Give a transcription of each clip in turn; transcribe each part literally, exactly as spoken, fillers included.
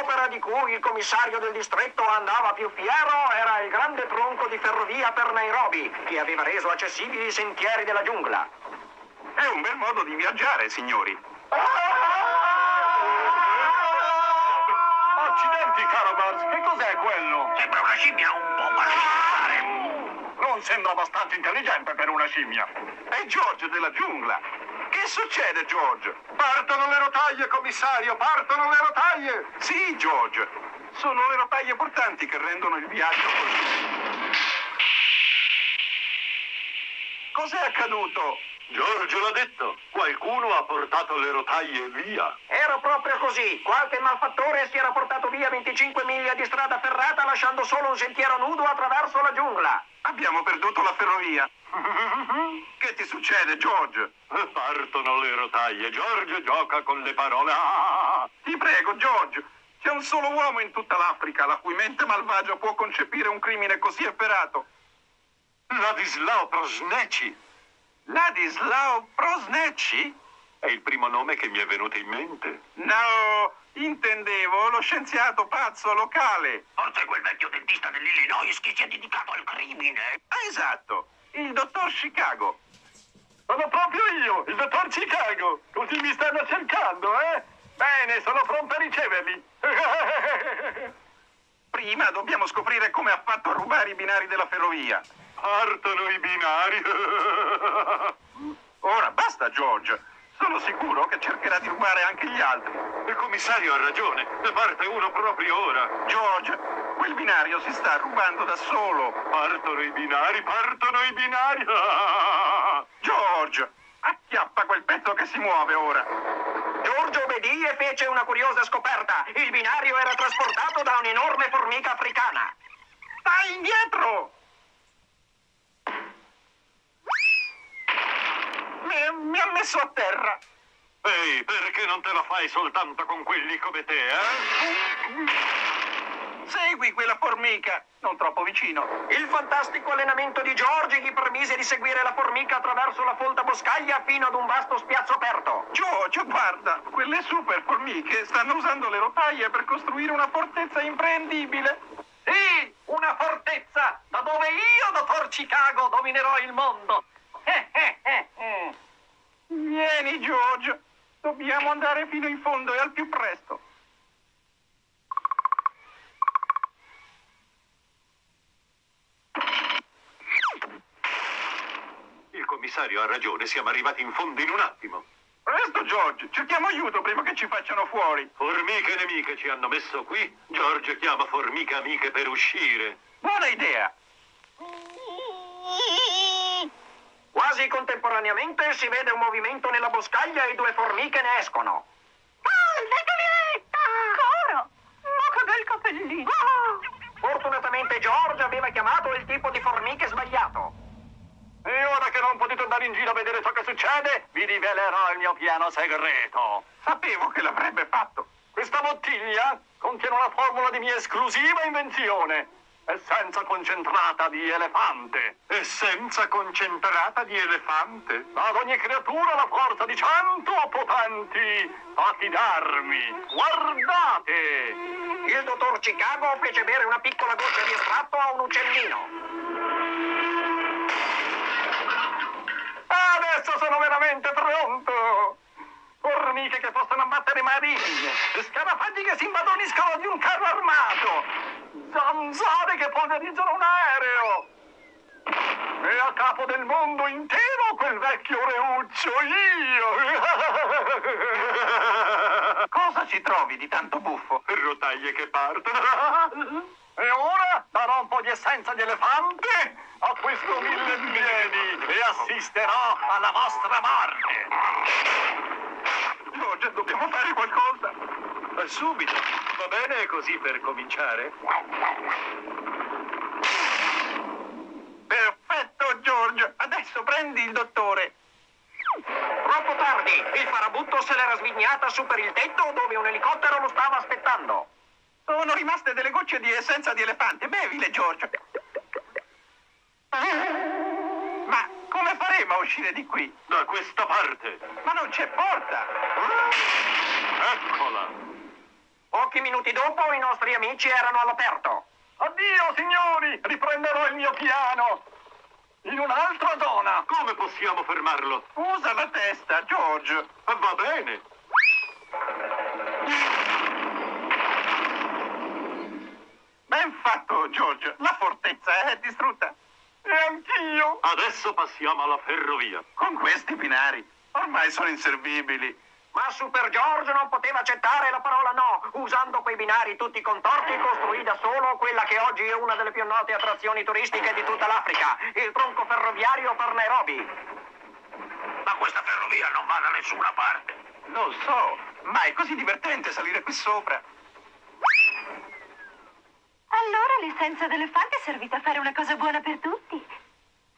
L'opera di cui il commissario del distretto andava più fiero era il grande tronco di ferrovia per Nairobi, che aveva reso accessibili i sentieri della giungla. È un bel modo di viaggiare, signori. Accidenti, caro Mars, che cos'è quello? Sembra una scimmia un po' particolare. Non sembra abbastanza intelligente per una scimmia. È George della giungla. Che succede, George? Partono le rotaie, commissario, partono le rotaie! Sì, George, sono le rotaie portanti che rendono il viaggio così. Cos'è accaduto? George l'ha detto, qualcuno ha portato le rotaie via. Era proprio così, qualche malfattore si era portato via venticinque miglia di strada ferrata lasciando solo un sentiero nudo attraverso la giungla. Abbiamo perduto la ferrovia. Che ti succede, George? Partono le rotaie, George gioca con le parole. Ah! Ti prego, George, c'è un solo uomo in tutta l'Africa la cui mente malvagia può concepire un crimine così efferato. Ladislao Prosneci. Ladislao Prosneci? È il primo nome che mi è venuto in mente. No, intendevo lo scienziato pazzo locale. Forse quel vecchio dentista dell'Illinois che si è dedicato al crimine. Ah, esatto, il dottor Chicago. Sono proprio io, il dottor Chicago. Così mi stanno cercando, eh? Bene, sono pronto a riceverli. Prima dobbiamo scoprire come ha fatto a rubare i binari della ferrovia. Partono i binari. Ora basta, George. Sono sicuro che cercherà di rubare anche gli altri. Il commissario ha ragione. Ne parte uno proprio ora. George, quel binario si sta rubando da solo. Partono i binari, partono i binari. George, acchiappa quel pezzo che si muove ora. George obbedì e fece una curiosa scoperta. Il binario era trasportato da un'enorme formica africana. Stai indietro! Mi ha messo a terra. Ehi, perché non te la fai soltanto con quelli come te, eh? Segui quella formica, non troppo vicino. Il fantastico allenamento di George gli permise di seguire la formica attraverso la folta boscaglia fino ad un vasto spiazzo aperto. George, guarda, quelle super formiche stanno usando le rotaie per costruire una fortezza imprendibile. Sì, una fortezza da dove io, dottor Chicago, dominerò il mondo. Vieni, George, dobbiamo andare fino in fondo e al più presto. Il commissario ha ragione, siamo arrivati in fondo in un attimo. Presto, George, cerchiamo aiuto prima che ci facciano fuori. Formiche nemiche ci hanno messo qui. George chiama formiche amiche per uscire. Buona idea. Quasi contemporaneamente si vede un movimento nella boscaglia e due formiche ne escono. Calda, cameretta! Coro! Ma che bel cappellino! Oh. Fortunatamente George aveva chiamato il tipo di formiche sbagliato. E ora che non potete andare in giro a vedere ciò che succede, vi rivelerò il mio piano segreto. Sapevo che l'avrebbe fatto. Questa bottiglia contiene una formula di mia esclusiva invenzione. Essenza concentrata di elefante. Essenza concentrata di elefante? Ad ogni creatura la forza di cento potenti fatti d'armi. Guardate! Il dottor Chicago fece bere una piccola goccia di estratto a un uccellino. Adesso sono veramente pronto! Formiche che possono abbattere marine, scarafaggi che si impadroniscono di un carro armato, zanzare che polverizzano un aereo! E a capo del mondo intero quel vecchio reuccio io! Cosa ci trovi di tanto buffo? Rotaie che partono! E ora darò un po' di essenza di elefante a questo mille piedi e assisterò alla vostra morte! George, dobbiamo fare qualcosa! Subito, va bene così per cominciare? Perfetto, George, adesso prendi il dottore. Troppo tardi, il farabutto se l'era svignata su per il tetto dove un elicottero lo stava aspettando. Sono rimaste delle gocce di essenza di elefante, bevile, George. Ma come faremo a uscire di qui? Da questa parte. Ma non c'è porta. Eccola. pochi minuti dopo i nostri amici erano all'aperto. Addio, signori! Riprenderò il mio piano! In un'altra zona! Come possiamo fermarlo? Usa la testa, George! Va bene! Ben fatto, George! La fortezza è distrutta! E anch'io! Adesso passiamo alla ferrovia! Con questi binari! Ormai sono inservibili! Ma Super George non poteva accettare la parola no, usando quei binari tutti contorti costruì da solo quella che oggi è una delle più note attrazioni turistiche di tutta l'Africa, il tronco ferroviario per Nairobi. Ma questa ferrovia non va da nessuna parte. Lo so, ma è così divertente salire qui sopra. Allora l'essenza d'elefante è servita a fare una cosa buona per tutti.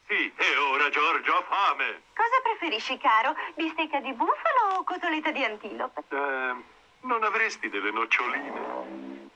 Sì, e ora George ha fame. Cosa preferisci, caro? Bistecca di bufalo o cotoletta di antilope? Eh, non avresti delle noccioline?